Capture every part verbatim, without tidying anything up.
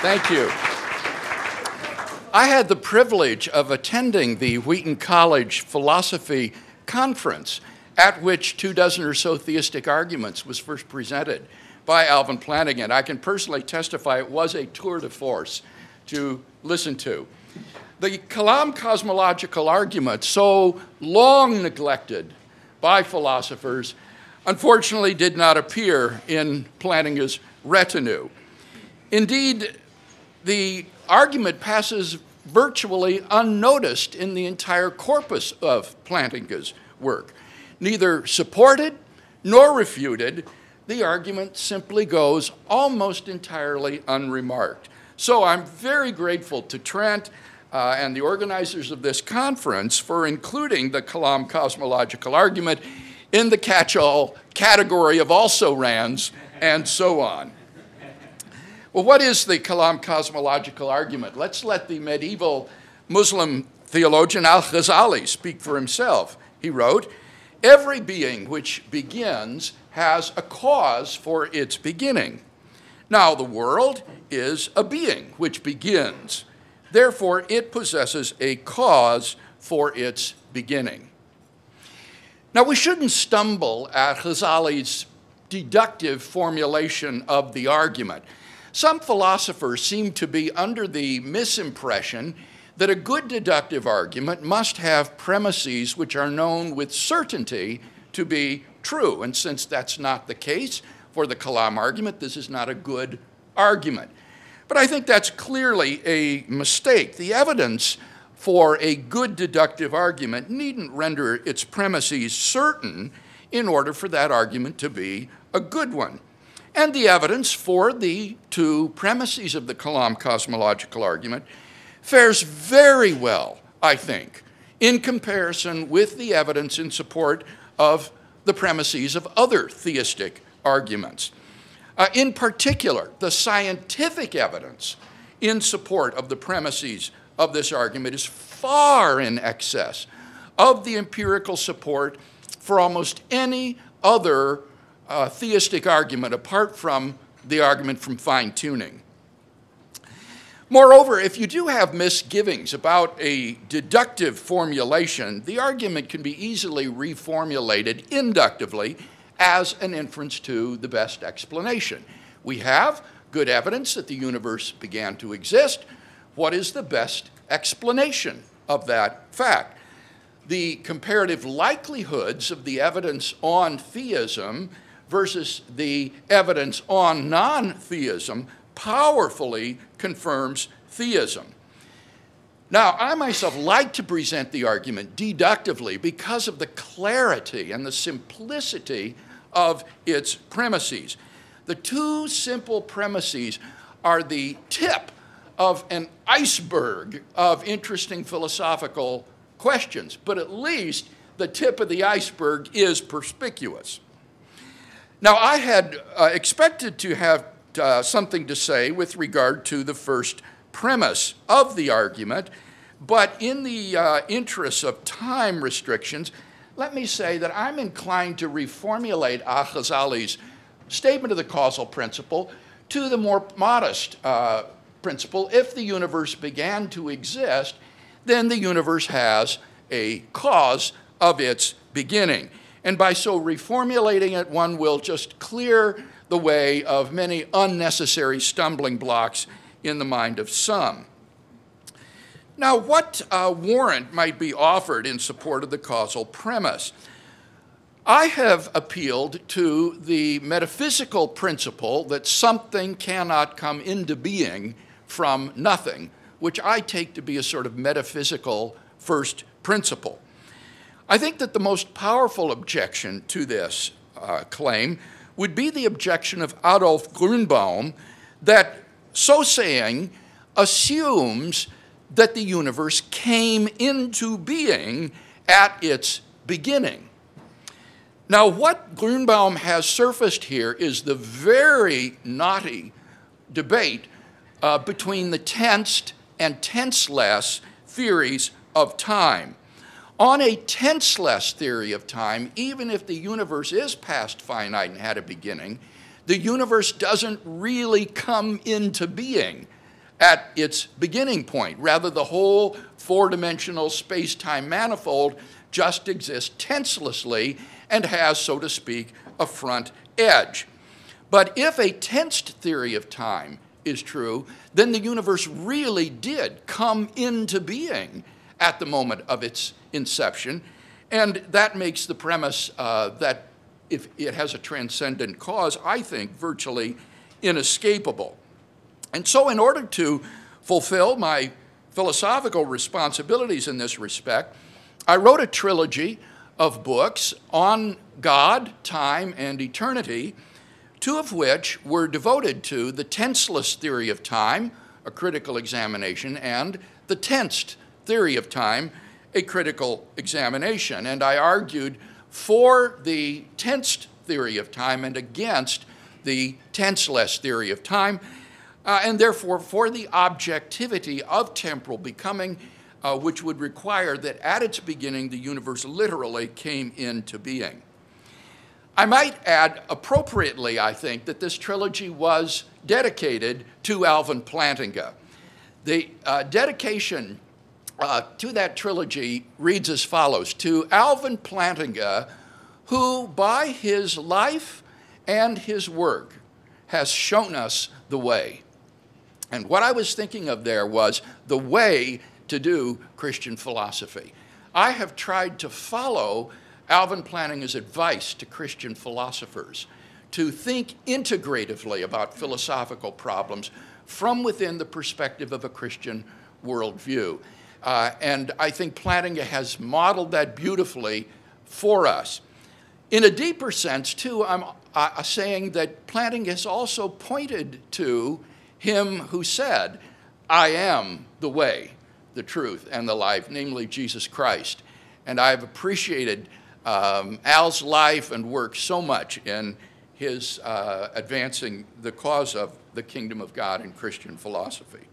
Thank you. I had the privilege of attending the Wheaton College Philosophy Conference, at which two dozen or so theistic arguments was first presented by Alvin Plantinga. I can personally testify it was a tour de force to listen to. The Kalam Cosmological Argument, so long neglected by philosophers, unfortunately did not appear in Plantinga's retinue. Indeed, the argument passes virtually unnoticed in the entire corpus of Plantinga's work. Neither supported nor refuted, the argument simply goes almost entirely unremarked. So I'm very grateful to Trent uh, and the organizers of this conference for including the Kalam Cosmological Argument in the catch-all category of also-rans and so on. Well, what is the Kalam Cosmological Argument? Let's let the medieval Muslim theologian Al-Ghazali speak for himself. He wrote, "Every being which begins has a cause for its beginning. Now the world is a being which begins. Therefore, it possesses a cause for its beginning." Now, we shouldn't stumble at Ghazali's deductive formulation of the argument. Some philosophers seem to be under the misimpression that a good deductive argument must have premises which are known with certainty to be true. And since that's not the case for the Kalam argument, this is not a good argument. But I think that's clearly a mistake. The evidence for a good deductive argument needn't render its premises certain in order for that argument to be a good one. And the evidence for the two premises of the Kalam Cosmological Argument fares very well, I think, in comparison with the evidence in support of the premises of other theistic arguments. Uh, in particular, the scientific evidence in support of the premises of this argument is far in excess of the empirical support for almost any other Uh, theistic argument apart from the argument from fine-tuning. Moreover, if you do have misgivings about a deductive formulation, the argument can be easily reformulated inductively as an inference to the best explanation. We have good evidence that the universe began to exist. What is the best explanation of that fact? The comparative likelihoods of the evidence on theism versus the evidence on non-theism powerfully confirms theism. Now, I myself like to present the argument deductively because of the clarity and the simplicity of its premises. The two simple premises are the tip of an iceberg of interesting philosophical questions, but at least the tip of the iceberg is perspicuous. Now, I had uh, expected to have uh, something to say with regard to the first premise of the argument, but in the uh, interests of time restrictions, let me say that I'm inclined to reformulate Al-Ghazali's statement of the causal principle to the more modest uh, principle: if the universe began to exist, then the universe has a cause of its beginning. And by so reformulating it, one will just clear the way of many unnecessary stumbling blocks in the mind of some. Now, what uh, warrant might be offered in support of the causal premise? I have appealed to the metaphysical principle that something cannot come into being from nothing, which I take to be a sort of metaphysical first principle. I think that the most powerful objection to this uh, claim would be the objection of Adolf Grünbaum that so saying assumes that the universe came into being at its beginning. Now, what Grünbaum has surfaced here is the very knotty debate uh, between the tensed and tenseless theories of time. On a tenseless theory of time, even if the universe is past finite and had a beginning, the universe doesn't really come into being at its beginning point. Rather, the whole four-dimensional space-time manifold just exists tenselessly and has, so to speak, a front edge. But if a tensed theory of time is true, then the universe really did come into being at the moment of its inception, and that makes the premise uh, that if it has a transcendent cause, I think, virtually inescapable. And so in order to fulfill my philosophical responsibilities in this respect, I wrote a trilogy of books on God, time, and eternity, two of which were devoted to the tenseless theory of time, a critical examination, and the tensed theory of time, a critical examination. And I argued for the tensed theory of time and against the tenseless theory of time, uh, and therefore for the objectivity of temporal becoming, uh, which would require that at its beginning the universe literally came into being. I might add appropriately, I think, that this trilogy was dedicated to Alvin Plantinga. The uh, dedication uh, to that trilogy reads as follows: to Alvin Plantinga, who by his life and his work has shown us the way. And what I was thinking of there was the way to do Christian philosophy. I have tried to follow Alvin Plantinga's advice to Christian philosophers to think integratively about philosophical problems from within the perspective of a Christian worldview. Uh, and I think Plantinga has modeled that beautifully for us. In a deeper sense, too, I'm uh, saying that Plantinga has also pointed to him who said, "I am the way, the truth, and the life," namely Jesus Christ. And I've appreciated Um, Al's life and work so much in his uh, advancing the cause of the kingdom of God in Christian philosophy.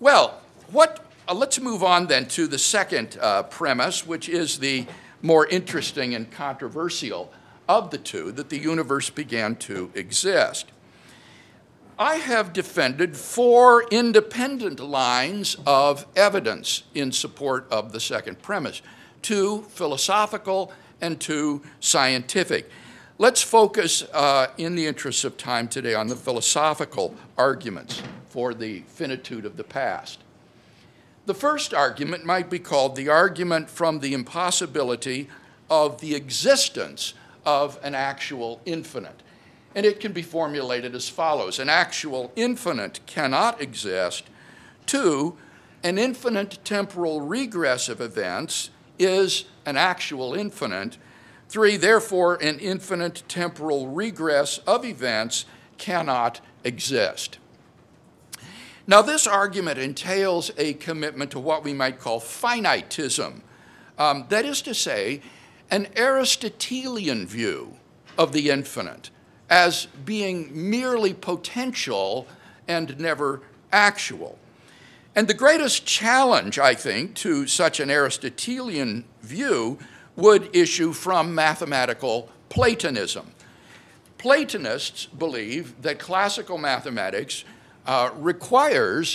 Well, what, uh, let's move on then to the second uh, premise, which is the more interesting and controversial of the two, that the universe began to exist. I have defended four independent lines of evidence in support of the second premise: two philosophical and two scientific. Let's focus, uh, in the interests of time today, on the philosophical arguments for the finitude of the past. The first argument might be called the argument from the impossibility of the existence of an actual infinite. And it can be formulated as follows: an actual infinite cannot exist. Two, an infinite temporal regress of events is an actual infinite. Three, therefore, an infinite temporal regress of events cannot exist. Now, this argument entails a commitment to what we might call finitism. Um, that is to say, an Aristotelian view of the infinite as being merely potential and never actual. And the greatest challenge, I think, to such an Aristotelian view would issue from mathematical Platonism. Platonists believe that classical mathematics uh, requires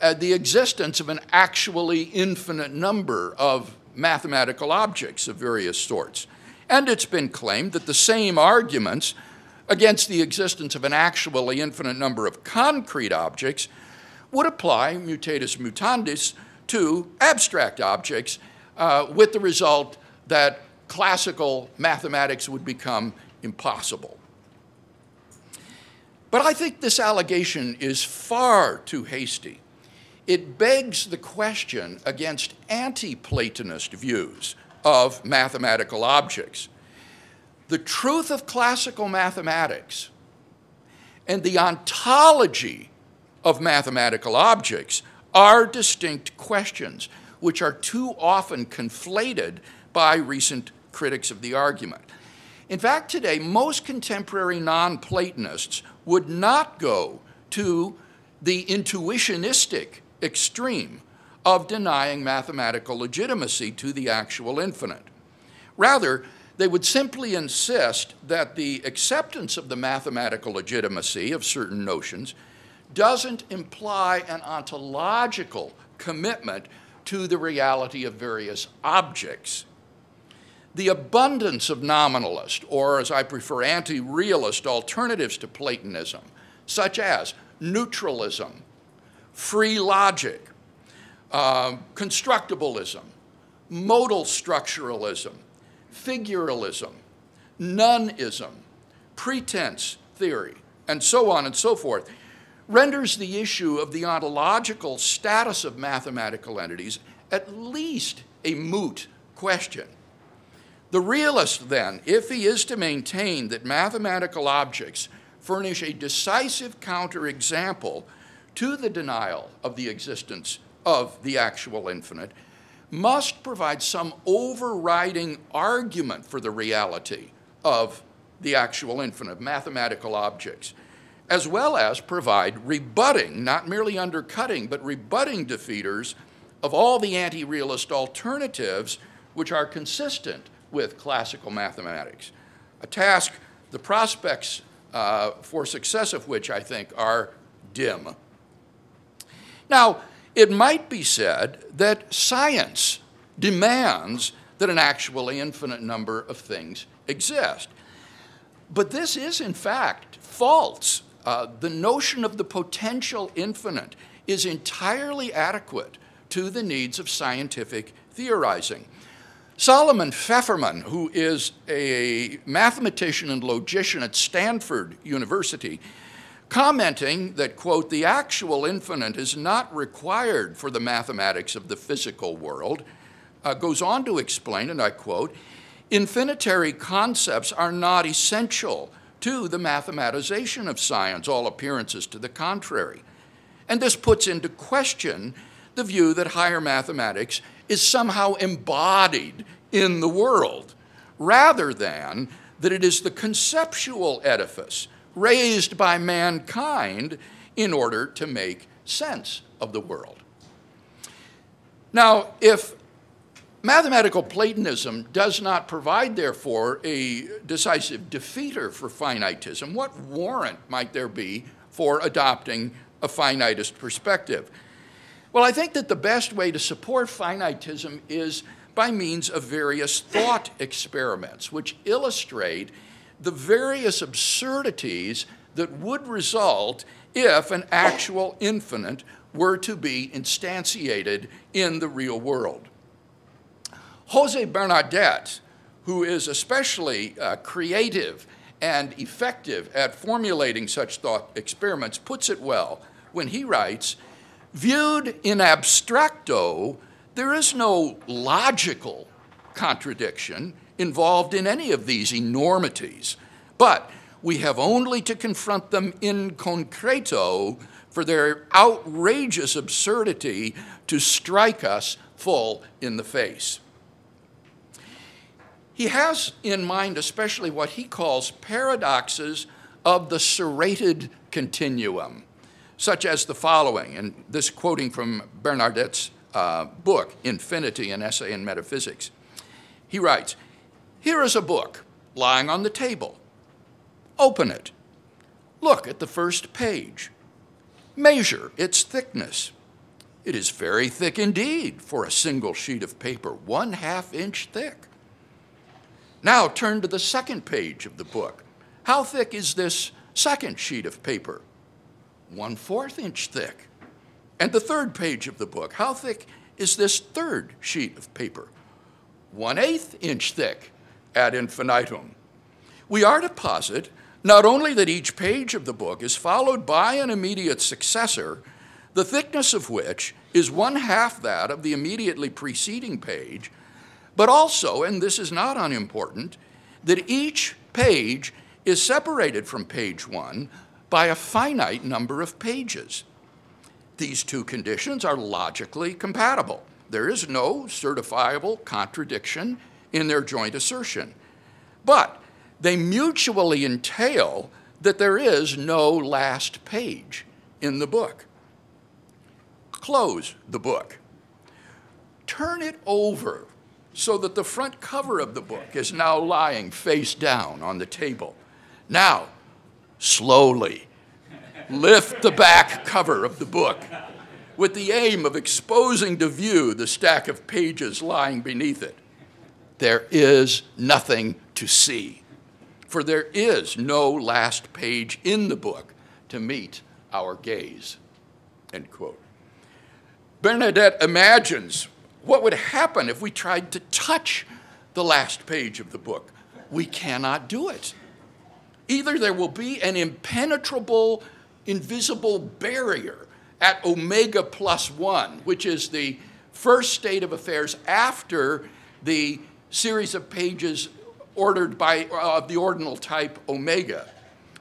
uh, the existence of an actually infinite number of mathematical objects of various sorts. And it's been claimed that the same arguments against the existence of an actually infinite number of concrete objects would apply, mutatis mutandis, to abstract objects, uh, with the result that classical mathematics would become impossible. But I think this allegation is far too hasty. It begs the question against anti-Platonist views of mathematical objects. The truth of classical mathematics and the ontology of mathematical objects are distinct questions, which are too often conflated by recent critics of the argument. In fact, today, most contemporary non-Platonists would not go to the intuitionistic extreme of denying mathematical legitimacy to the actual infinite. Rather, they would simply insist that the acceptance of the mathematical legitimacy of certain notions doesn't imply an ontological commitment to the reality of various objects. The abundance of nominalist, or as I prefer, anti-realist alternatives to Platonism, such as neutralism, free logic, uh, constructibilism, modal structuralism, figuralism, nonism, pretense theory, and so on and so forth, renders the issue of the ontological status of mathematical entities at least a moot question. The realist, then, if he is to maintain that mathematical objects furnish a decisive counterexample to the denial of the existence of the actual infinite, must provide some overriding argument for the reality of the actual infinite, mathematical objects, as well as provide rebutting, not merely undercutting, but rebutting defeaters of all the anti-realist alternatives which are consistent with classical mathematics, a task the prospects uh, for success of which I think are dim. Now, it might be said that science demands that an actually infinite number of things exist. But this is, in fact, false. Uh, the notion of the potential infinite is entirely adequate to the needs of scientific theorizing. Solomon Pfefferman, who is a mathematician and logician at Stanford University, commenting that, quote, the actual infinite is not required for the mathematics of the physical world, uh, goes on to explain, and I quote, infinitary concepts are not essential to the mathematization of science, all appearances to the contrary. And this puts into question the view that higher mathematics is somehow embodied in the world, rather than that it is the conceptual edifice raised by mankind in order to make sense of the world. Now, if mathematical Platonism does not provide, therefore, a decisive defeater for finitism, what warrant might there be for adopting a finitist perspective? Well, I think that the best way to support finitism is by means of various thought experiments, which illustrate the various absurdities that would result if an actual infinite were to be instantiated in the real world. Jose Bernardet, who is especially uh, creative and effective at formulating such thought experiments, puts it well when he writes, viewed in abstracto, there is no logical contradiction involved in any of these enormities, but we have only to confront them in concreto for their outrageous absurdity to strike us full in the face. He has in mind especially what he calls paradoxes of the serrated continuum, such as the following, and this quoting from Bernardette's uh, book, Infinity, an Essay in Metaphysics. He writes, here is a book lying on the table. Open it. Look at the first page. Measure its thickness. It is very thick indeed for a single sheet of paper, one half inch thick. Now turn to the second page of the book. How thick is this second sheet of paper? One fourth inch thick. And the third page of the book. How thick is this third sheet of paper? One eighth inch thick ad infinitum. We are to posit not only that each page of the book is followed by an immediate successor, the thickness of which is one half that of the immediately preceding page, but also, and this is not unimportant, that each page is separated from page one by a finite number of pages. These two conditions are logically compatible. There is no certifiable contradiction in their joint assertion, but they mutually entail that there is no last page in the book. Close the book. Turn it over so that the front cover of the book is now lying face down on the table. Now, slowly, lift the back cover of the book with the aim of exposing to view the stack of pages lying beneath it. There is nothing to see, for there is no last page in the book to meet our gaze, end quote. Bernardette imagines what would happen if we tried to touch the last page of the book. We cannot do it. Either there will be an impenetrable, invisible barrier at omega plus one, which is the first state of affairs after the series of pages ordered by uh, the ordinal type omega,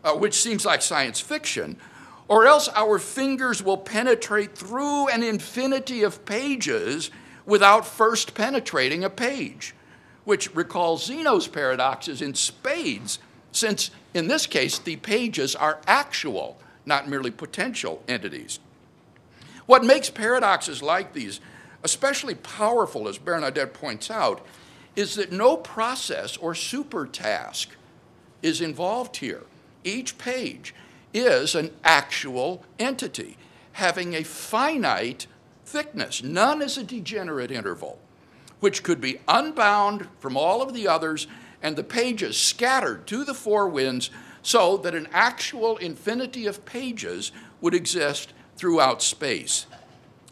uh, which seems like science fiction, or else our fingers will penetrate through an infinity of pages without first penetrating a page, which recalls Zeno's paradoxes in spades, since in this case the pages are actual, not merely potential entities. What makes paradoxes like these especially powerful, as Bernardette points out, is that no process or super task is involved here. Each page is an actual entity having a finite thickness. None is a degenerate interval, which could be unbound from all of the others and the pages scattered to the four winds so that an actual infinity of pages would exist throughout space.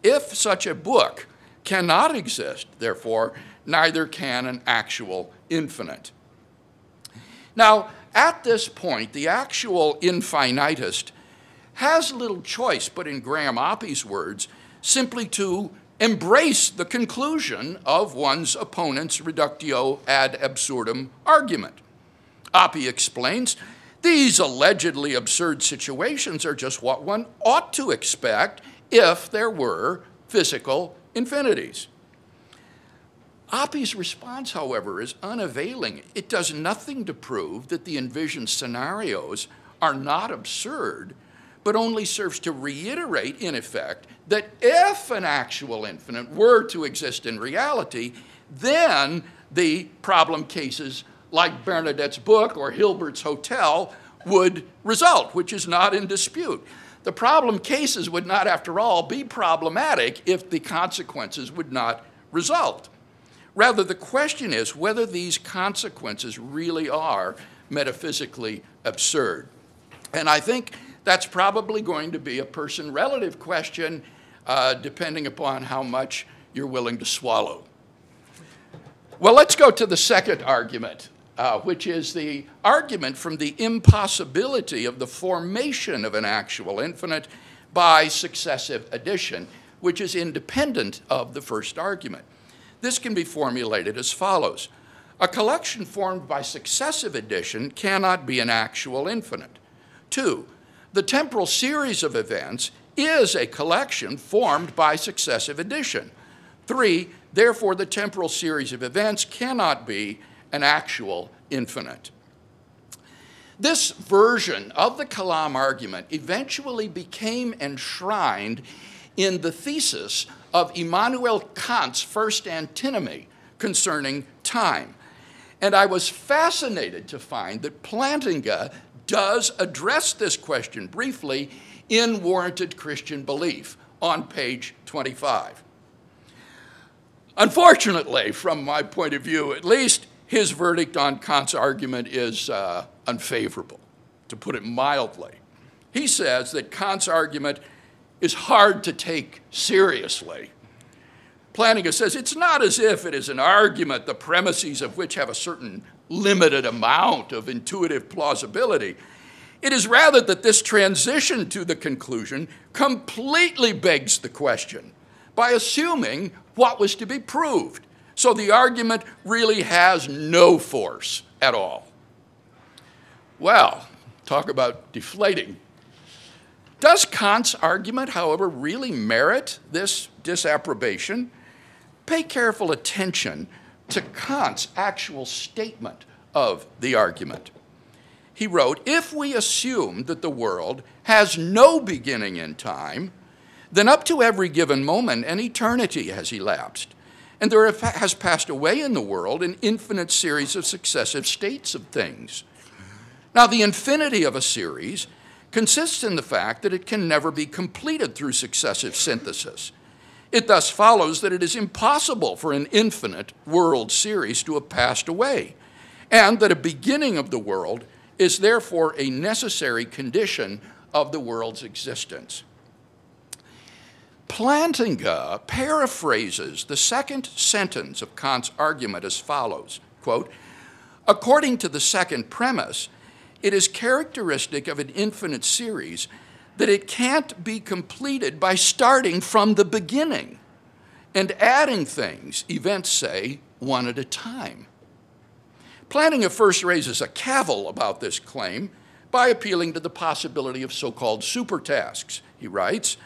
If such a book cannot exist, therefore, neither can an actual infinite. Now, at this point, the actual infinitist has little choice, but in Graham Oppy's words, simply to embrace the conclusion of one's opponent's reductio ad absurdum argument. Oppy explains, these allegedly absurd situations are just what one ought to expect if there were physical infinities. Oppy's response, however, is unavailing. It does nothing to prove that the envisioned scenarios are not absurd, but only serves to reiterate, in effect, that if an actual infinite were to exist in reality, then the problem cases like Bernardette's book or Hilbert's Hotel would result, which is not in dispute. The problem cases would not, after all, be problematic if the consequences would not result. Rather, the question is whether these consequences really are metaphysically absurd. And I think that's probably going to be a person-relative question, uh, depending upon how much you're willing to swallow. Well, let's go to the second argument, uh, which is the argument from the impossibility of the formation of an actual infinite by successive addition, which is independent of the first argument. This can be formulated as follows. A collection formed by successive addition cannot be an actual infinite. Two, the temporal series of events is a collection formed by successive addition. Three, therefore the temporal series of events cannot be an actual infinite. This version of the Kalam argument eventually became enshrined in the thesis of Immanuel Kant's first antinomy concerning time. And I was fascinated to find that Plantinga does address this question briefly in Warranted Christian Belief on page twenty-five. Unfortunately, from my point of view at least, his verdict on Kant's argument is uh, unfavorable, to put it mildly. He says that Kant's argument is hard to take seriously. Plantinga says it's not as if it is an argument the premises of which have a certain limited amount of intuitive plausibility. It is rather that this transition to the conclusion completely begs the question by assuming what was to be proved. So the argument really has no force at all. Well, talk about deflating. Does Kant's argument, however, really merit this disapprobation? Pay careful attention to Kant's actual statement of the argument. He wrote, if we assume that the world has no beginning in time, then up to every given moment an eternity has elapsed, and there has passed away in the world an infinite series of successive states of things. Now, the infinity of a series consists in the fact that it can never be completed through successive synthesis. It thus follows that it is impossible for an infinite world series to have passed away, and that a beginning of the world is therefore a necessary condition of the world's existence. Plantinga paraphrases the second sentence of Kant's argument as follows, quote, according to the second premise, it is characteristic of an infinite series that it can't be completed by starting from the beginning and adding things, events say, one at a time. Plantinga first raises a cavil about this claim by appealing to the possibility of so-called supertasks. He writes,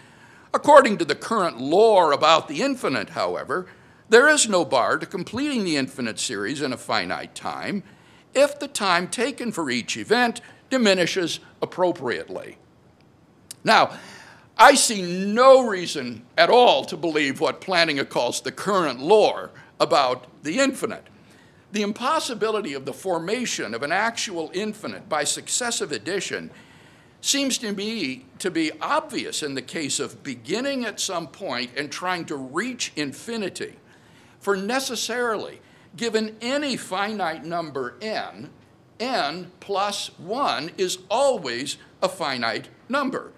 according to the current lore about the infinite, however, there is no bar to completing the infinite series in a finite time if the time taken for each event diminishes appropriately. Now, I see no reason at all to believe what Plantinga calls the current lore about the infinite. The impossibility of the formation of an actual infinite by successive addition seems to me to be obvious in the case of beginning at some point and trying to reach infinity. For necessarily, given any finite number n, n plus one is always a finite number.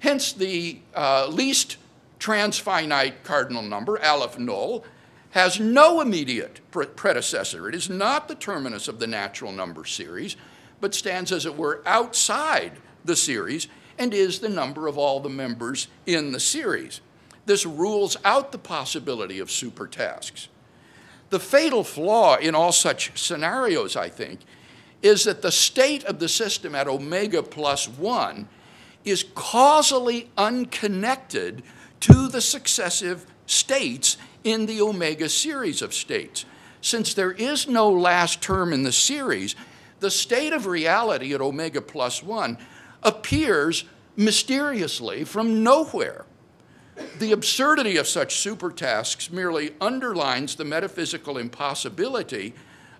Hence, the uh, least transfinite cardinal number, aleph null, has no immediate pre predecessor. It is not the terminus of the natural number series, but stands, as it were, outside the series and is the number of all the members in the series. This rules out the possibility of supertasks. The fatal flaw in all such scenarios, I think, is that the state of the system at omega plus one is causally unconnected to the successive states in the omega series of states. Since there is no last term in the series, the state of reality at omega plus one appears mysteriously from nowhere. The absurdity of such supertasks merely underlines the metaphysical impossibility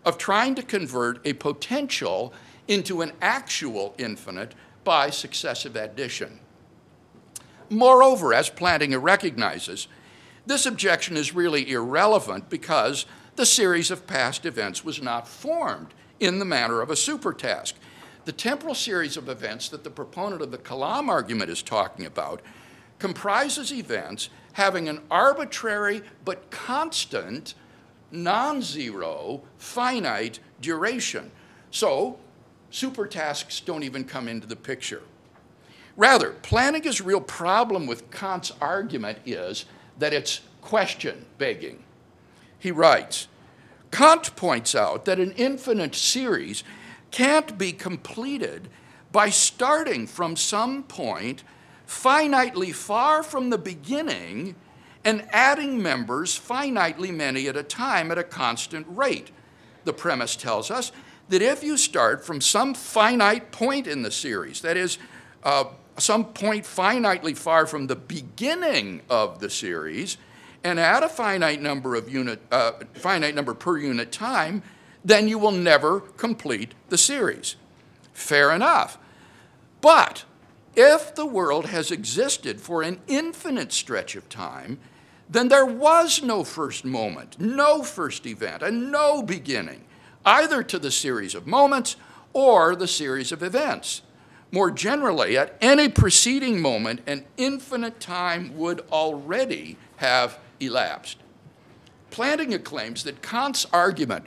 of trying to convert a potential into an actual infinite by successive addition. Moreover, as Plantinga recognizes, this objection is really irrelevant because the series of past events was not formed in the manner of a supertask. The temporal series of events that the proponent of the Kalam argument is talking about comprises events having an arbitrary but constant, non-zero, finite duration. So, supertasks don't even come into the picture. Rather, Plantinga's real problem with Kant's argument is that it's question begging. He writes, Kant points out that an infinite series can't be completed by starting from some point finitely far from the beginning and adding members finitely many at a time at a constant rate. The premise tells us that if you start from some finite point in the series, that is, uh, some point finitely far from the beginning of the series, and add a finite number of unit, uh, finite number per unit time, then you will never complete the series. Fair enough. But if the world has existed for an infinite stretch of time, then there was no first moment, no first event, and no beginning, either to the series of moments or the series of events. More generally, at any preceding moment, an infinite time would already have elapsed. Plantinga claims that Kant's argument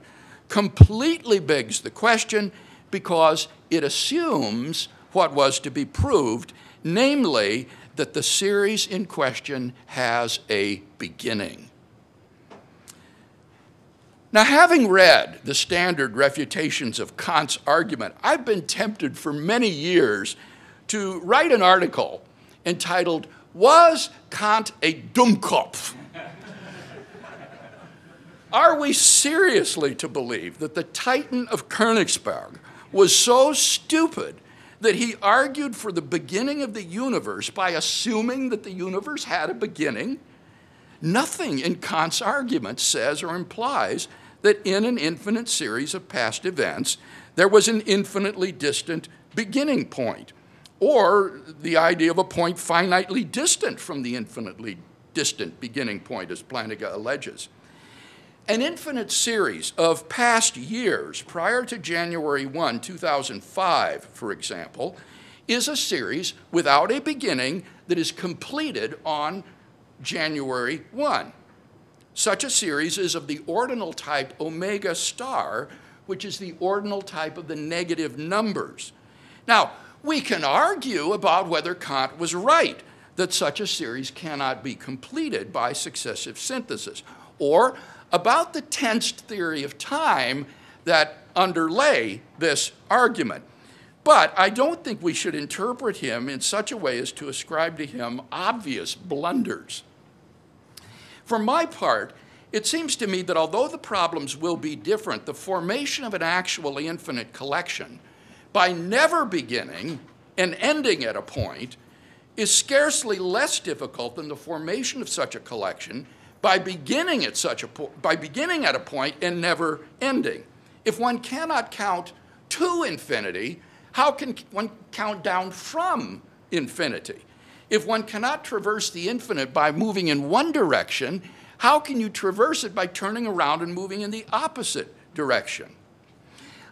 completely begs the question because it assumes what was to be proved, namely that the series in question has a beginning. Now, having read the standard refutations of Kant's argument, I've been tempted for many years to write an article entitled, "Was Kant a Dummkopf?" Are we seriously to believe that the Titan of Königsberg was so stupid that he argued for the beginning of the universe by assuming that the universe had a beginning? Nothing in Kant's argument says or implies that in an infinite series of past events, there was an infinitely distant beginning point. or the idea of a point finitely distant from the infinitely distant beginning point, as Plantinga alleges. An infinite series of past years prior to January first, two thousand five, for example, is a series without a beginning that is completed on January first. Such a series is of the ordinal type omega star, which is the ordinal type of the negative numbers. Now, we can argue about whether Kant was right, that such a series cannot be completed by successive synthesis, or about the tensed theory of time that underlay this argument. But I don't think we should interpret him in such a way as to ascribe to him obvious blunders. For my part, it seems to me that although the problems will be different, the formation of an actually infinite collection by never beginning and ending at a point is scarcely less difficult than the formation of such a collection by beginning at such a po- by beginning at a point and never ending. If one cannot count to infinity, how can one count down from infinity? If one cannot traverse the infinite by moving in one direction, how can you traverse it by turning around and moving in the opposite direction?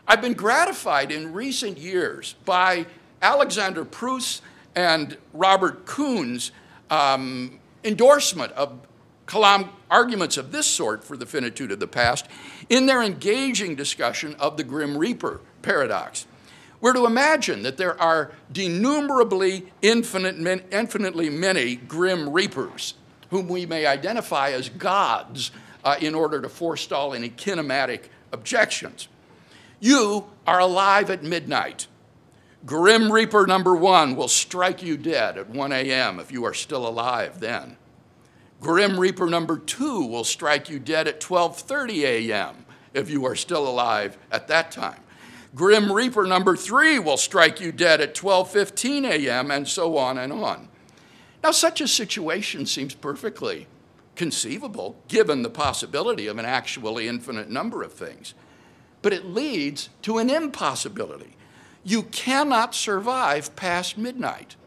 I've been gratified in recent years by Alexander Pruss and Robert Koons' um, endorsement of Kalam arguments of this sort for the finitude of the past in their engaging discussion of the Grim Reaper paradox. We're to imagine that there are denumerably infinite, infinitely many Grim Reapers whom we may identify as gods uh, in order to forestall any kinematic objections. You are alive at midnight. Grim Reaper number one will strike you dead at one A M if you are still alive then. Grim Reaper number two will strike you dead at twelve thirty A M if you are still alive at that time. Grim Reaper number three will strike you dead at twelve fifteen A M and so on and on. Now, such a situation seems perfectly conceivable given the possibility of an actually infinite number of things, but it leads to an impossibility. You cannot survive past midnight,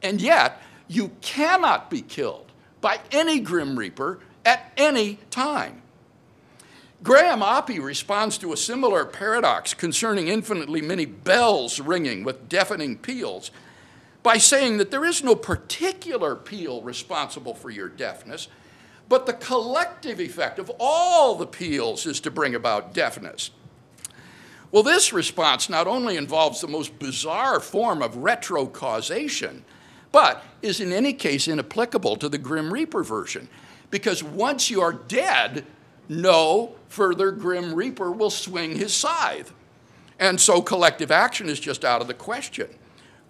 and yet you cannot be killed by any Grim Reaper at any time. Graham Oppy responds to a similar paradox concerning infinitely many bells ringing with deafening peals by saying that there is no particular peal responsible for your deafness, but the collective effect of all the peals is to bring about deafness. Well, this response not only involves the most bizarre form of retrocausation, but is in any case inapplicable to the Grim Reaper version, because once you are dead, no further Grim Reaper will swing his scythe. And so collective action is just out of the question.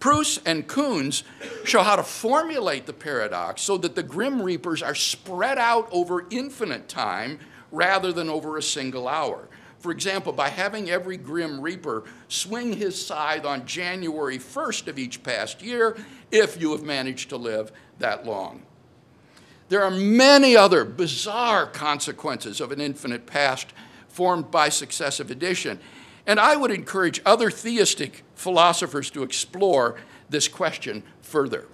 Pruss and Koons show how to formulate the paradox so that the Grim Reapers are spread out over infinite time rather than over a single hour. For example, by having every Grim Reaper swing his scythe on January first of each past year, if you have managed to live that long. There are many other bizarre consequences of an infinite past formed by successive addition. And I would encourage other theistic philosophers to explore this question further.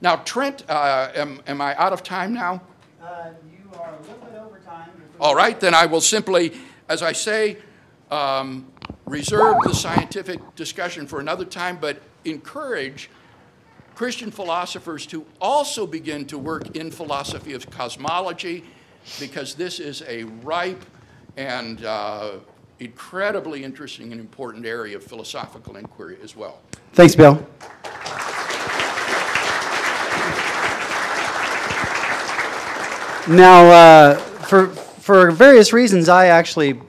Now, Trent, uh, am, am I out of time now? Uh, you are a little bit over time. All right, then I will simply, as I say, um, reserve the scientific discussion for another time, but encourage Christian philosophers to also begin to work in philosophy of cosmology, because this is a ripe and uh, incredibly interesting and important area of philosophical inquiry as well. Thanks, Bill. Now, uh, for, for various reasons, I actually,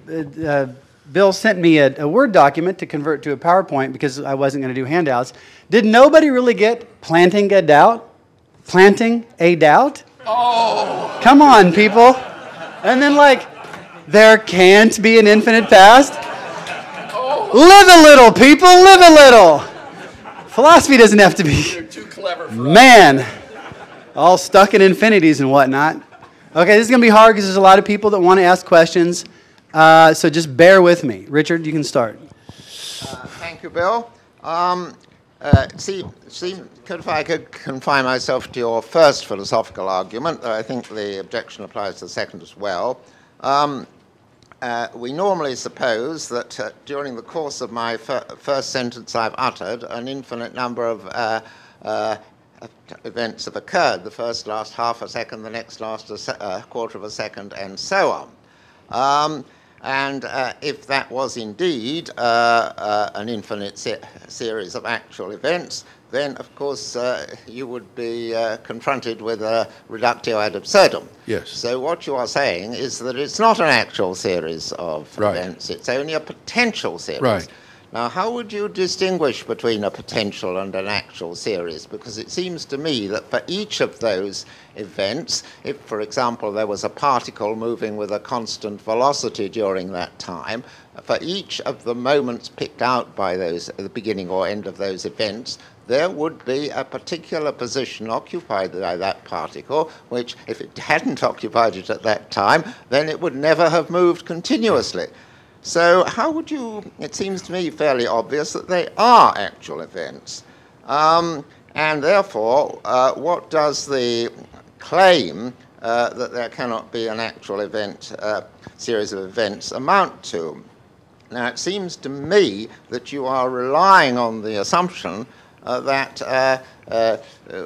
uh, Bill sent me a, a Word document to convert to a PowerPoint because I wasn't going to do handouts. Did nobody really get planting a doubt? Planting a doubt? Oh! Come on, people. And then, like, there can't be an infinite past. Oh. Live a little, people, live a little. Philosophy doesn't have to be. You're too clever for man, us. All stuck in infinities and whatnot. Okay, this is going to be hard because there's a lot of people that want to ask questions. Uh, so just bear with me. Richard, you can start. Uh, thank you, Bill. Um, Uh, see, see, if I could confine myself to your first philosophical argument, though I think the objection applies to the second as well. Um, uh, we normally suppose that uh, during the course of my fir first sentence I've uttered, an infinite number of uh, uh, events have occurred, the first last half a second, the next last a se uh, quarter of a second, and so on. Um, And uh, if that was indeed uh, uh, an infinite se series of actual events, then, of course, uh, you would be uh, confronted with a reductio ad absurdum. Yes. So what you are saying is that it's not an actual series of right. events. It's only a potential series. Right. Now, how would you distinguish between a potential and an actual series? Because it seems to me that for each of those events, if, for example, there was a particle moving with a constant velocity during that time, for each of the moments picked out by those at the beginning or end of those events, there would be a particular position occupied by that particle, which, if it hadn't occupied it at that time, then it would never have moved continuously. So how would you, it seems to me fairly obvious that they are actual events. Um, and therefore, uh, what does the claim uh, that there cannot be an actual event, uh, series of events, amount to? Now, it seems to me that you are relying on the assumption uh, that uh, uh,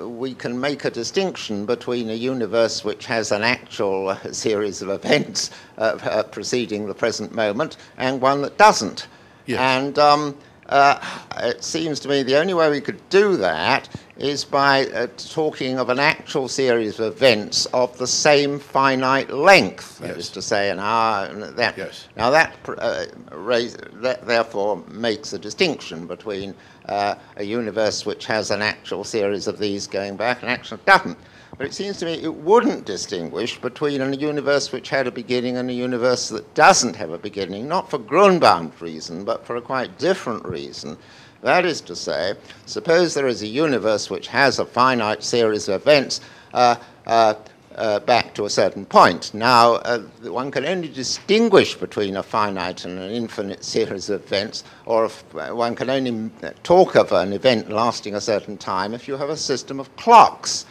we can make a distinction between a universe which has an actual series of events uh, uh, preceding the present moment and one that doesn't. Yes. And um, uh, it seems to me the only way we could do that is by uh, talking of an actual series of events of the same finite length, yes. that is to say, an hour and that. Yes. Now that, uh, raise, that therefore makes a distinction between uh, a universe which has an actual series of these going back and actually doesn't. But it seems to me it wouldn't distinguish between a universe which had a beginning and a universe that doesn't have a beginning, not for Grünbaum's reason, but for a quite different reason. That is to say, suppose there is a universe which has a finite series of events uh, uh, uh, back to a certain point. Now, uh, one can only distinguish between a finite and an infinite series of events, or if one can only talk of an event lasting a certain time if you have a system of clocks,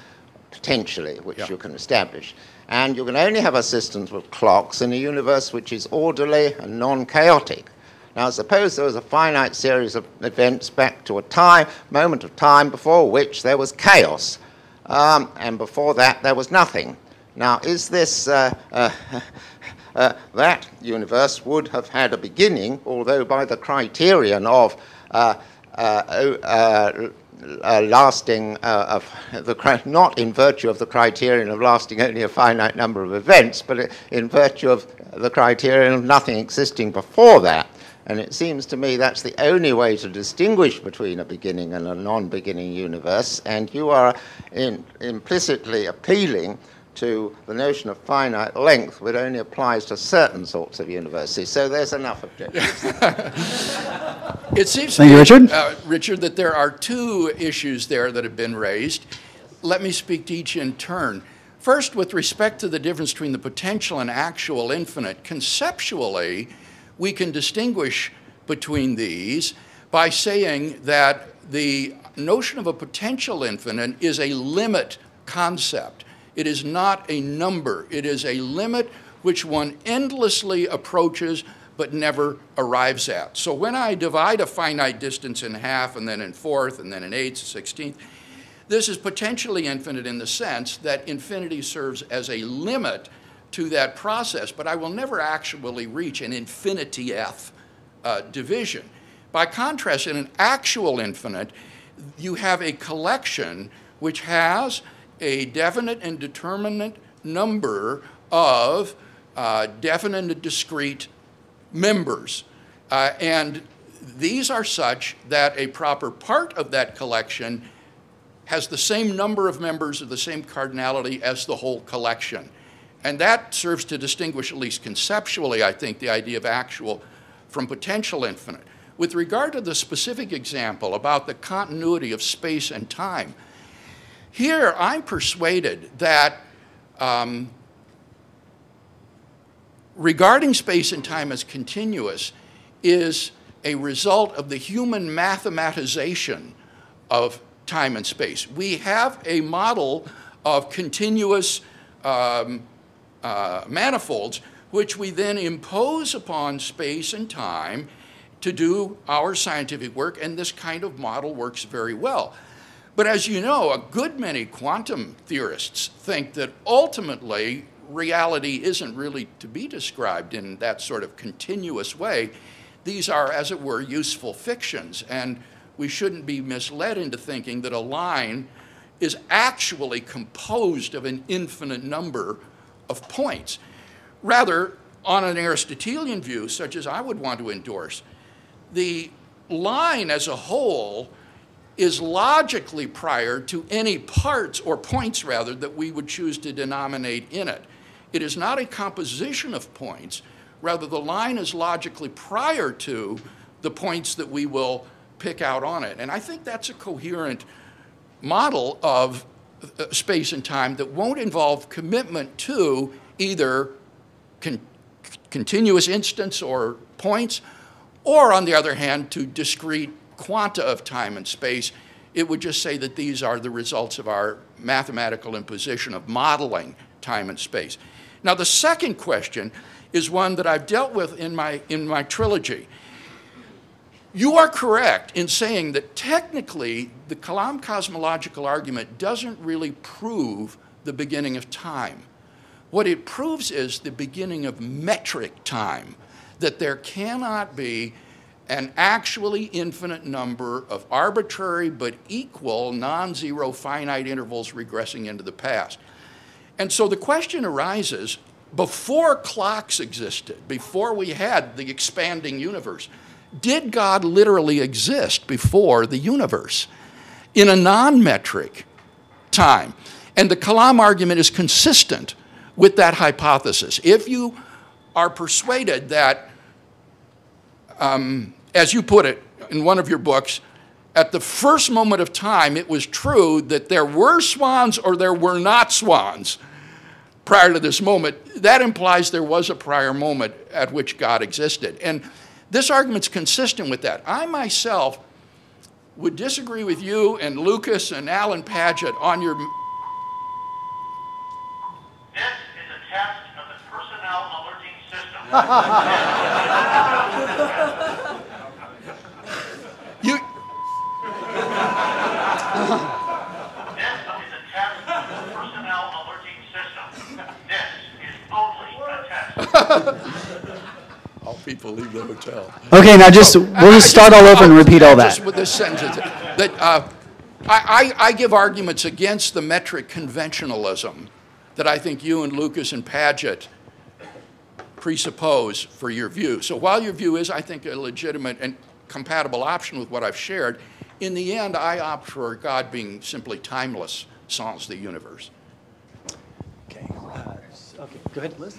potentially, which yeah. you can establish. And you can only have a system of clocks in a universe which is orderly and non-chaotic. Now, suppose there was a finite series of events back to a time, moment of time before which there was chaos, um, and before that there was nothing. Now, is this, uh, uh, uh, that universe would have had a beginning, although by the criterion of uh, uh, uh, uh, lasting, uh, of the cri not in virtue of the criterion of lasting only a finite number of events, but in virtue of the criterion of nothing existing before that. And it seems to me that's the only way to distinguish between a beginning and a non-beginning universe. And you are in, implicitly appealing to the notion of finite length, which only applies to certain sorts of universes. So there's enough objection. It seems to me, Richard. Uh, Richard, that there are two issues there that have been raised. Let me speak to each in turn. First, with respect to the difference between the potential and actual infinite, conceptually, we can distinguish between these by saying that the notion of a potential infinite is a limit concept. It is not a number. It is a limit which one endlessly approaches but never arrives at. So when I divide a finite distance in half and then in fourth and then in eighth, sixteenth, this is potentially infinite in the sense that infinity serves as a limit to that process, but I will never actually reach an infinity-f uh, division. By contrast, in an actual infinite, you have a collection which has a definite and determinate number of uh, definite and discrete members. Uh, and these are such that a proper part of that collection has the same number of members of the same cardinality as the whole collection. And that serves to distinguish, at least conceptually, I think, the idea of actual from potential infinite. With regard to the specific example about the continuity of space and time, here I'm persuaded that um, regarding space and time as continuous is a result of the human mathematization of time and space. We have a model of continuous um, uh, manifolds, which we then impose upon space and time to do our scientific work, and this kind of model works very well. But as you know, a good many quantum theorists think that ultimately reality isn't really to be described in that sort of continuous way. These are, as it were, useful fictions, and we shouldn't be misled into thinking that a line is actually composed of an infinite number of points. Rather, on an Aristotelian view, such as I would want to endorse, the line as a whole is logically prior to any parts or points, rather, that we would choose to denominate in it. It is not a composition of points. Rather, the line is logically prior to the points that we will pick out on it. And I think that's a coherent model of space and time that won't involve commitment to either con continuous instants or points, or on the other hand, to discrete quanta of time and space. It would just say that these are the results of our mathematical imposition of modeling time and space. Now, the second question is one that I've dealt with in my, in my trilogy. You are correct in saying that technically the Kalam cosmological argument doesn't really prove the beginning of time. What it proves is the beginning of metric time, that there cannot be an actually infinite number of arbitrary but equal non-zero finite intervals regressing into the past. And so the question arises, before clocks existed, before we had the expanding universe, did God literally exist before the universe in a non-metric time? And the Kalam argument is consistent with that hypothesis. If you are persuaded that, um, as you put it in one of your books, at the first moment of time it was true that there were swans or there were not swans prior to this moment, that implies there was a prior moment at which God existed. And this argument's consistent with that. I myself would disagree with you and Lucas and Alan Paget on your... This is a test of the personnel alerting system. you... This is a test of the personnel alerting system. This is only a test. All people leave the hotel. Okay, now just, so, we'll just start all over and repeat all that. Just with this sentence. That, uh, I, I, I give arguments against the metric conventionalism that I think you and Lucas and Paget presuppose for your view. So while your view is, I think, a legitimate and compatible option with what I've shared, in the end, I opt for God being simply timeless, sans the universe. Okay. Uh, okay. Go ahead, Liz.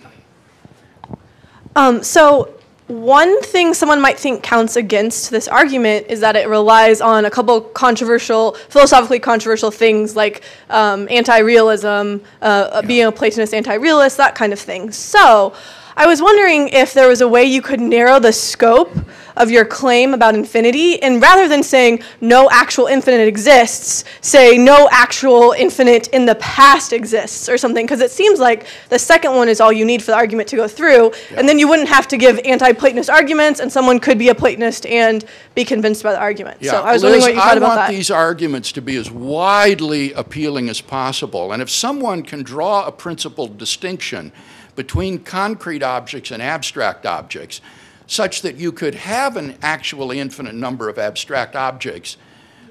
Um, so one thing someone might think counts against this argument is that it relies on a couple controversial, philosophically controversial things like um, anti-realism, uh, being a Platonist anti-realist, that kind of thing. So I was wondering if there was a way you could narrow the scope of your claim about infinity, and rather than saying no actual infinite exists, say no actual infinite in the past exists or something, because it seems like the second one is all you need for the argument to go through, yeah. And then you wouldn't have to give anti-Platonist arguments, and someone could be a Platonist and be convinced by the argument. Yeah. So I was Liz, wondering what you thought I about that. I want these arguments to be as widely appealing as possible, and if someone can draw a principled distinction between concrete objects and abstract objects, such that you could have an actually infinite number of abstract objects,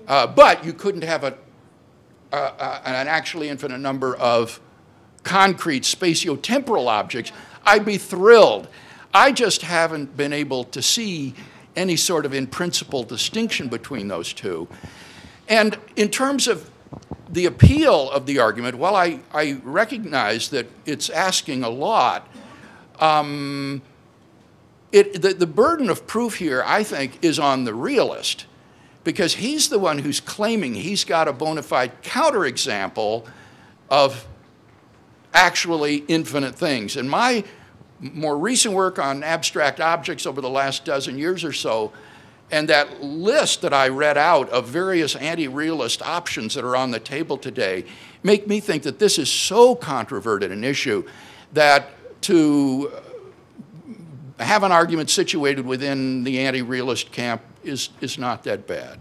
uh, but you couldn't have a, uh, uh, an actually infinite number of concrete spatiotemporal objects, I'd be thrilled. I just haven't been able to see any sort of in-principle distinction between those two. And in terms of the appeal of the argument, while I, I recognize that it's asking a lot, um, It, the, the burden of proof here, I think, is on the realist, because he's the one who's claiming he's got a bona fide counterexample of actually infinite things. And my more recent work on abstract objects over the last dozen years or so And that list that I read out of various anti-realist options that are on the table today make me think that this is so controverted an issue that to have an argument situated within the anti-realist camp is, is not that bad.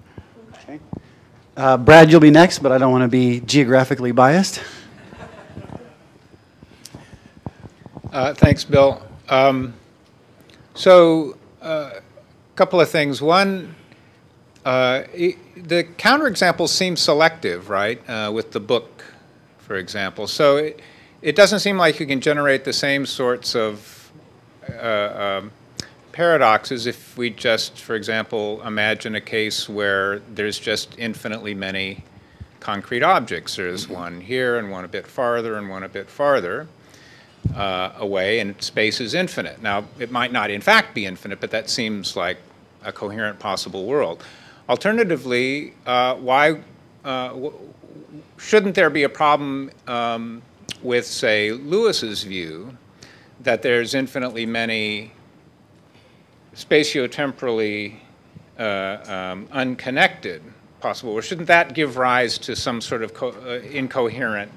Okay. Uh, Brad, you'll be next, but I don't want to be geographically biased. Uh, thanks, Bill. Um, so, uh, couple of things. One, uh, it, the counterexamples seem selective, right, uh, with the book, for example. So it, it doesn't seem like you can generate the same sorts of uh, um, paradoxes if we just, for example, imagine a case where there's just infinitely many concrete objects. There's mm-hmm. one here and one a bit farther and one a bit farther. Uh, away, and space is infinite. Now, it might not in fact be infinite, but that seems like a coherent possible world. Alternatively, uh, why uh, w shouldn't there be a problem um, with, say, Lewis's view that there's infinitely many spatiotemporally uh, um, unconnected possible? Or shouldn't that give rise to some sort of co uh, incoherent,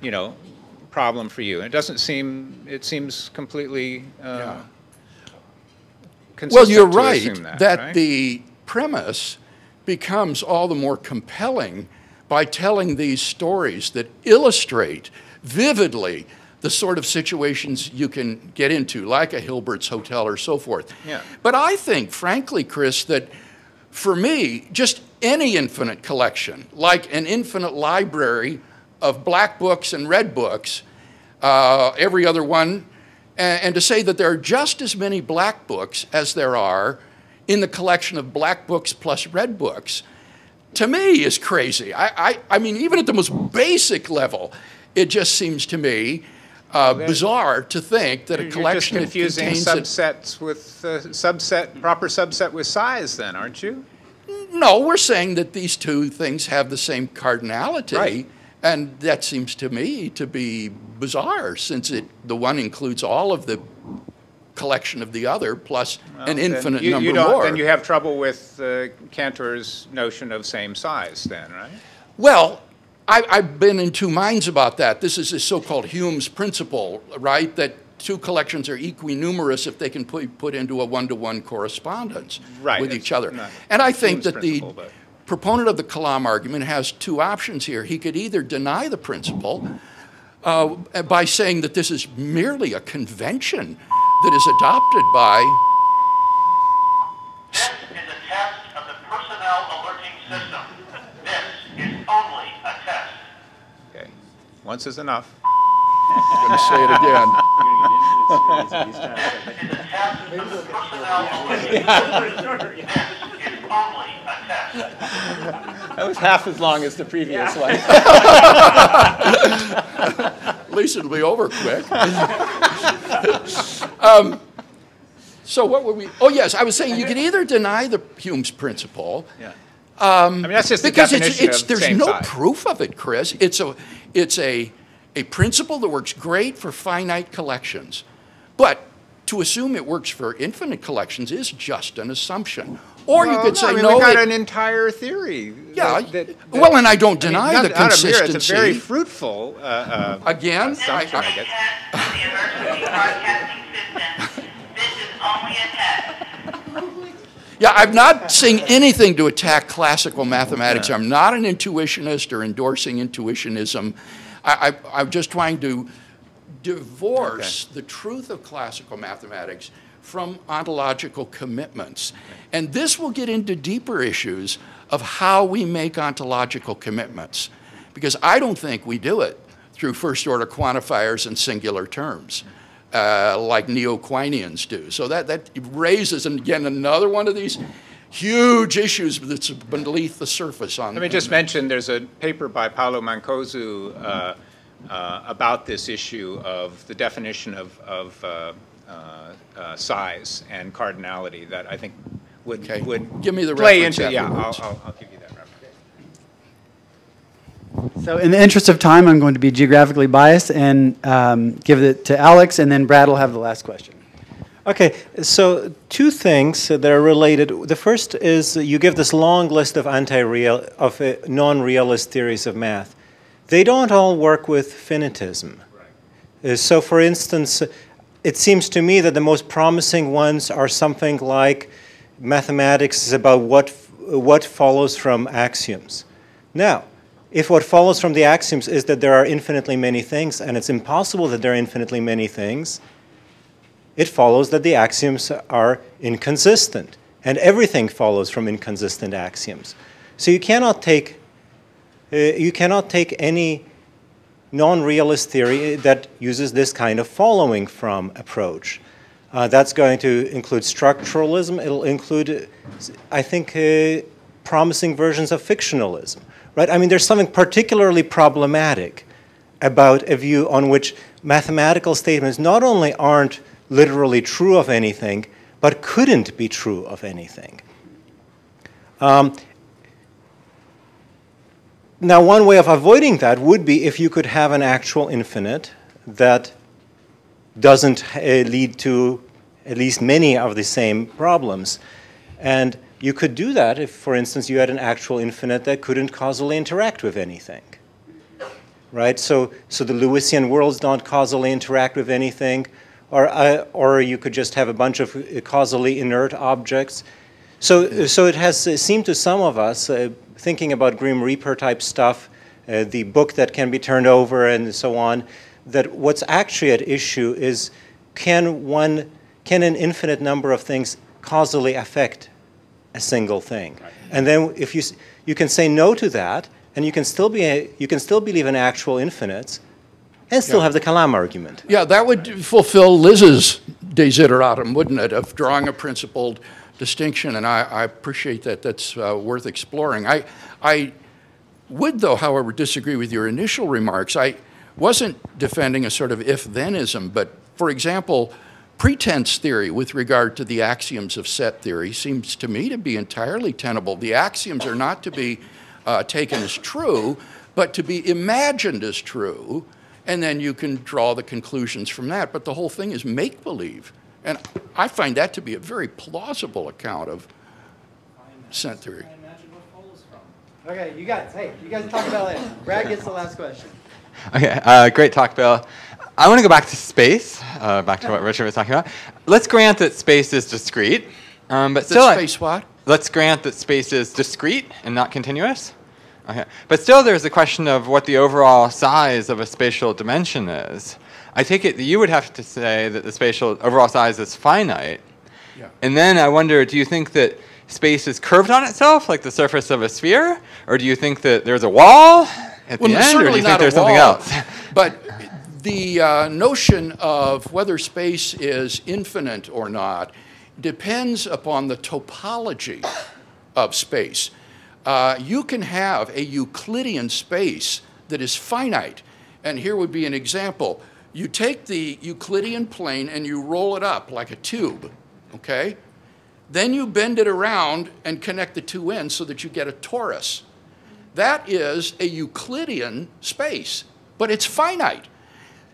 you know, problem for you? It doesn't seem, it seems completely uh, yeah. consistent. Well, you're right that, that right? the premise becomes all the more compelling by telling these stories that illustrate vividly the sort of situations you can get into, like a Hilbert's Hotel or so forth. Yeah. But I think, frankly, Chris, that for me, just any infinite collection, like an infinite library of black books and red books, uh, every other one, and, and to say that there are just as many black books as there are in the collection of black books plus red books, to me is crazy. I, I, I mean, even at the most basic level, it just seems to me uh, well, bizarre to think that a collection that contains... You're just confusing subsets a, with, uh, subset, proper subset with size then, aren't you? No, we're saying that these two things have the same cardinality. Right. And that seems to me to be bizarre, since it, the one includes all of the collection of the other plus well, an infinite you, number you don't, more. Then you have trouble with uh, Cantor's notion of same size then, right? Well, I, I've been in two minds about that. This is this so-called Hume's principle, right, that two collections are equinumerous if they can put, put into a one-to-one correspondence right, with each other. And I think Hume's that the... But. proponent of the Kalam argument has two options here. He could either deny the principle uh, by saying that this is merely a convention that is adopted by... This is a test of the personnel alerting system. This is only a test. Okay. Once is enough. I'm going to say it again. This is a test of the personnel alerting system. This is only a test. That was half as long as the previous yeah. one. At least it'll be over quick. um, so what were we? Oh, yes, I was saying you could either deny the Hume's principle. Yeah. Um, I mean, that's just the because definition it's, it's, of there's same no size. proof of it, Chris. It's a it's a a principle that works great for finite collections, but to assume it works for infinite collections is just an assumption. Or well, you could no, say I mean, no. We've got it, an entire theory. Yeah. That, that, that, well, and I don't deny I mean, not, the consistency. Here, it's a very fruitful. Uh, uh, Again, I, I, I guess. This is only a test. Yeah, I'm not saying anything to attack classical mathematics. Yeah. I'm not an intuitionist or endorsing intuitionism. I, I, I'm just trying to divorce okay. the truth of classical mathematics from ontological commitments. And this will get into deeper issues of how we make ontological commitments, because I don't think we do it through first-order quantifiers and singular terms uh, like neo-Quinians do. So that, that raises, and again, another one of these huge issues that's beneath the surface. On Let me just mention there's a paper by Paolo Mancosu uh, uh, about this issue of the definition of, of uh, Uh, uh, size and cardinality that I think would okay. would give me the play into. Yeah, I'll, I'll, I'll give you that reference. So, in the interest of time, I'm going to be geographically biased and um, give it to Alex, and then Brad will have the last question. Okay, so two things that are related. The first is you give this long list of anti-real, of non-realist theories of math. They don't all work with finitism. Right. So, for instance, it seems to me that the most promising ones are something like mathematics is about what what follows from axioms. Now, if what follows from the axioms is that there are infinitely many things, and it's impossible that there are infinitely many things, it follows that the axioms are inconsistent, and everything follows from inconsistent axioms. So you cannot take, uh, you cannot take any non-realist theory that uses this kind of following from approach. Uh, that's going to include structuralism. It'll include, I think, uh, promising versions of fictionalism, right? I mean, there's something particularly problematic about a view on which mathematical statements not only aren't literally true of anything, but couldn't be true of anything. Um, now, one way of avoiding that would be if you could have an actual infinite that doesn't uh, lead to at least many of the same problems. And you could do that if, for instance, you had an actual infinite that couldn't causally interact with anything, right? So, so the Lewisian worlds don't causally interact with anything. Or, uh, or you could just have a bunch of causally inert objects. So, so it has seemed to some of us, uh, thinking about Grim Reaper type stuff, uh, the book that can be turned over and so on, that what's actually at issue is can one, can an infinite number of things causally affect a single thing? And then if you, you can say no to that, and you can still be a, you can still believe in actual infinites, and still yeah. have the Kalam argument. Yeah, that would fulfill Liz's desideratum, wouldn't it, of drawing a principled distinction, and I, I appreciate that. That's uh, worth exploring. I, I would, though, however, disagree with your initial remarks. I wasn't defending a sort of if-thenism, but, for example, pretense theory with regard to the axioms of set theory seems to me to be entirely tenable. The axioms are not to be uh, taken as true, but to be imagined as true, and then you can draw the conclusions from that. But the whole thing is make-believe. And I find that to be a very plausible account of set theory. I imagine what follows from. Okay, you guys, hey, you guys talk about later. Brad gets the last question. Okay, uh, great talk, Bill. I want to go back to space, uh, back to what Richard was talking about. Let's grant that space is discrete. Um, but still, space what? Let's grant that space is discrete and not continuous. Okay. But still, there's the question of what the overall size of a spatial dimension is. I take it that you would have to say that the spatial overall size is finite. Yeah. And then I wonder, do you think that space is curved on itself, like the surface of a sphere? Or do you think that there's a wall at well, the end, or do you think there's wall, something else? But the uh, notion of whether space is infinite or not depends upon the topology of space. Uh, you can have a Euclidean space that is finite. And here would be an example. You take the Euclidean plane and you roll it up like a tube, okay? Then you bend it around and connect the two ends so that you get a torus. That is a Euclidean space, but it's finite.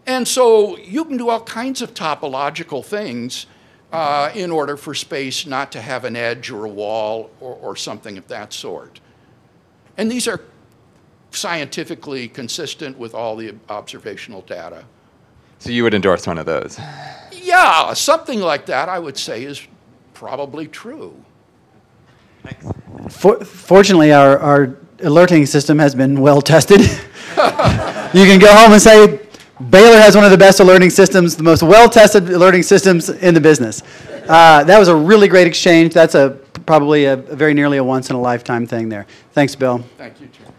And so you can do all kinds of topological things Uh, in order for space not to have an edge or a wall or, or something of that sort. And these are scientifically consistent with all the observational data. So you would endorse one of those? Yeah, something like that I would say is probably true. Thanks. For, fortunately, our, our alerting system has been well tested. You can go home and say, Baylor has one of the best alerting systems, the most well-tested alerting systems in the business. Uh, that was a really great exchange. That's a, probably a, very nearly a once-in-a-lifetime thing there. Thanks, Bill. Thank you, Chair.